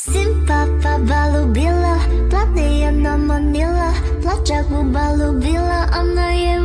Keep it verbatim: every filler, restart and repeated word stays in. Simpa balu bila, plat dia nama nila, plat jago balu bila, amna ya